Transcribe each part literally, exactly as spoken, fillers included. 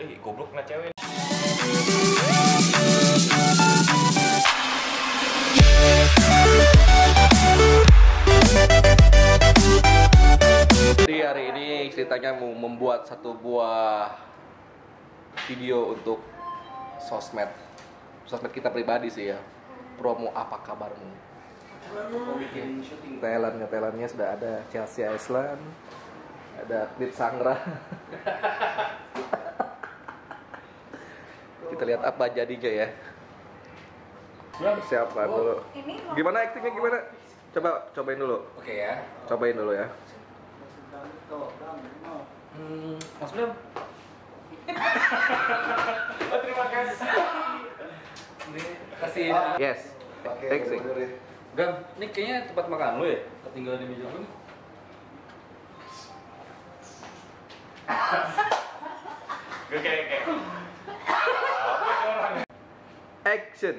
eh goblok kena cewek. Jadi hari ini ceritanya mau membuat satu buah video untuk sosmed sosmed kita pribadi sih ya, promo Apa Kabarmu. Thailandnya Thailandnya sudah ada Chelsea Island, ada klip Sangra. Kita lihat apa jadinya ya. Siapa dulu? Gimana aktingnya gimana? Coba cobain dulu. Oke ya. Cobain dulu ya. Hmm, Mas Bram. Terima kasih. Kasih. Yes. Exit. Gam, ini kayaknya tempat makan lu ya? Ketinggalan di meja lu nih. Gue kayak kayak apa orang? Action.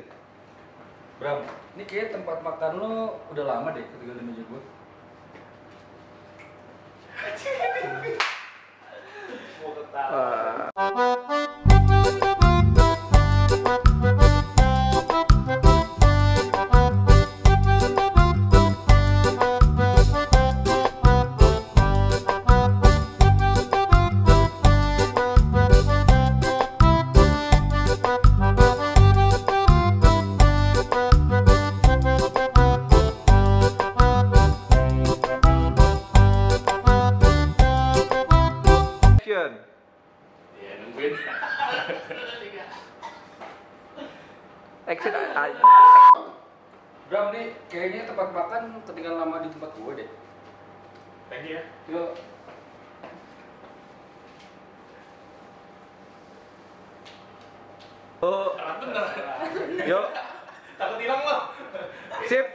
Bram, ini kayaknya tempat makan lu udah lama deh ketinggalan di meja gue. Mau ketawa. Exit aja. Bram nih, kayaknya tempat makan ketinggalan lama di tempat gua deh. Thank you ya. Yo. Oh. Bener. Yo. Takut hilang lo. Sip.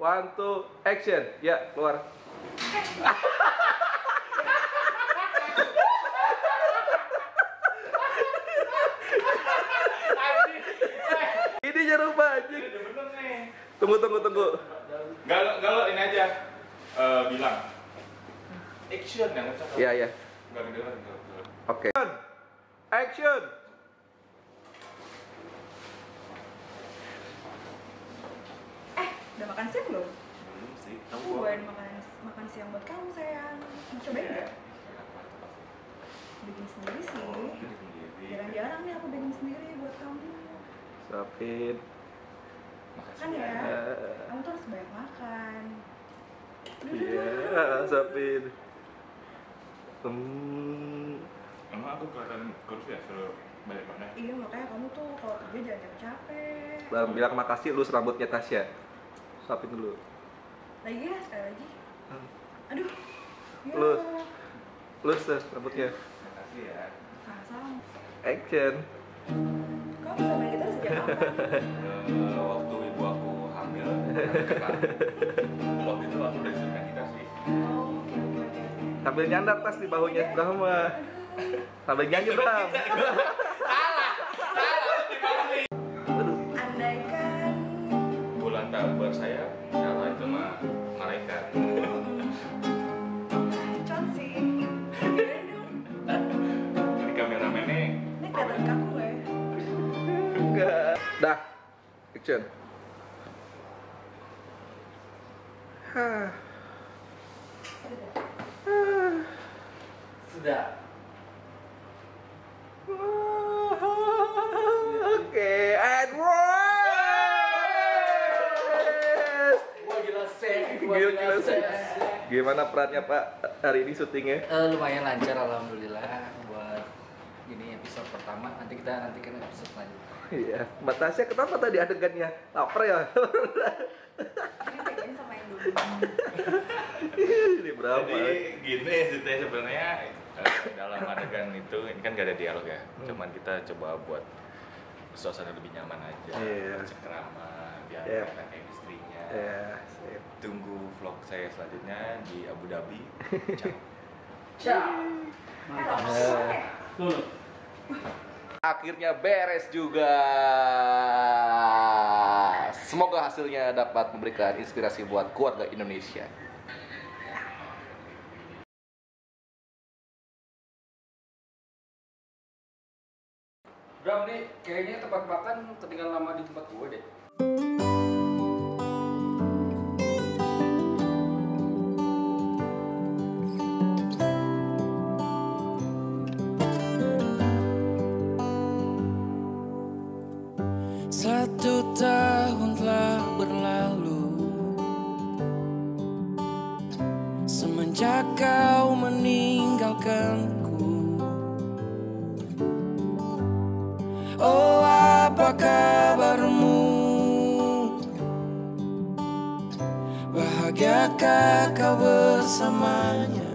One, two, action. Ya, keluar. Tunggu, tunggu, tunggu. Gak, gak lo, ini aja. Uh, bilang. Action yang ngecap. Iya, iya. Gak kedengeran. Oke. Action. Eh, udah makan siang belum? Belum sih. Aku buatin makan, makan siang buat kamu, sayang. Mau cobain nggak? Bikin sendiri sih. Jarang-jarang nih aku bikin sendiri buat kamu. Sapit. Makan ya, kamu tuh harus banyak makan. Iya, Sapin. Hmm. Emang aku kelihatan kurus ya, selalu banyak mana? Iya, makanya kamu tuh kalau kerja jangan capek-capek. Bang bilang makasih lu serambutnya Tasya. Sapin dulu. Lagi ya, sekali lagi. Aduh. Ya. Lu, lu serambutnya. Makasih ya. Sama-sama. Action. Kok bisa main kita sejak kapan? Waktu ibu aku hamil, waktu itu aku udah disuruh kita sih. Sambil nyandar tas di bahunya Brahma. Sambil nyanyi Bram. Salah, salah di bahu. Andaikan bulan tabar saya, salah itu mah malaikat. Dah, action. Hah. Sudah. Oke, and roll. Gua gila seks. Gimana perannya Pak hari ini syutingnya? Uh, lumayan lancar, alhamdulillah. Buat ini episode pertama. Nanti kita nantikan episode selanjutnya. Iya, Mbak Tasya kenapa tadi adegannya lapar ya? Ini pengen sama Indomie. Ini berapa? Jadi gini sih sebenarnya dalam adegan itu ini kan gak ada dialog ya, hmm. cuman kita coba buat suasana lebih nyaman aja, yeah. Cekrama, biar yeah. ada chemistry-nya. Yeah. Tunggu vlog saya selanjutnya di Abu Dhabi. Ciao. Ciao. Mantap. Tuh. Akhirnya beres juga. Semoga hasilnya dapat memberikan inspirasi buat keluarga Indonesia. Bram nih, kayaknya tempat makan ketinggalan lama di tempat gue deh. Satu tahun telah berlalu semenjak kau meninggalkanku. Oh, apa kabarmu? Bahagiakah kau bersamanya?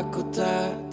Aku tak